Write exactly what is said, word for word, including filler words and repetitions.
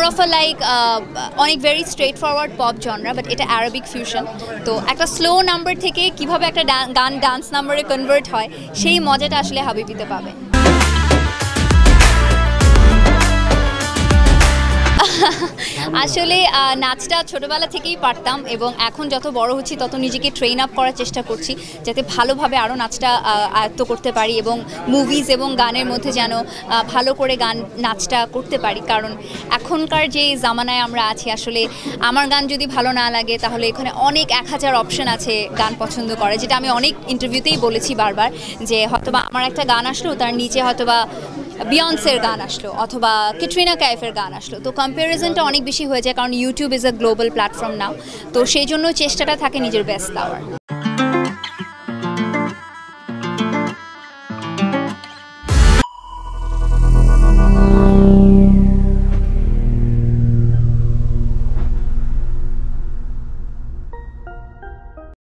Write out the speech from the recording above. more of a like uh, on a very straightforward pop genre, but it's an Arabic fusion. So, a slow number theke kibhabe ekta gan dance number e convert hoy, shei moja ta ashole Habibi te pabe. आसले नाचटा छोटोबेला थेकेई पारताम एबं एखन जतो बड़ो होच्छी ततो निजेके train आप करार चेष्टा करछी जाते भालोभावे आरो नाचटा आयत्तो करते पारी एबं मुभिज एबं गानेर मध्य जेन भालो करे गान नाचटा करते पारी कारण एखनकार जे जामानाय आमरा आछि आसले आमार गान जोदि भालो ना लागे ताहले एखाने अनेक एक हज़ार अपशन आछे गान पछंद करे जेटा आमि अनेक इंटरव्यूतेई बोलेछि बारबार जे हयतोबा आमार एकटा गान आसलो तार नीचे हयतोबा बियन्सेर गान आसलो अथवा कैटरिना कैफेर गान आसलो तो कम्पेरिजनटा अनेक बेशी हो जाए कारण YouTube is a global platform now तो सेई जोन्नो चेष्टाटा थाके निजेर बेस्ट दाओयार।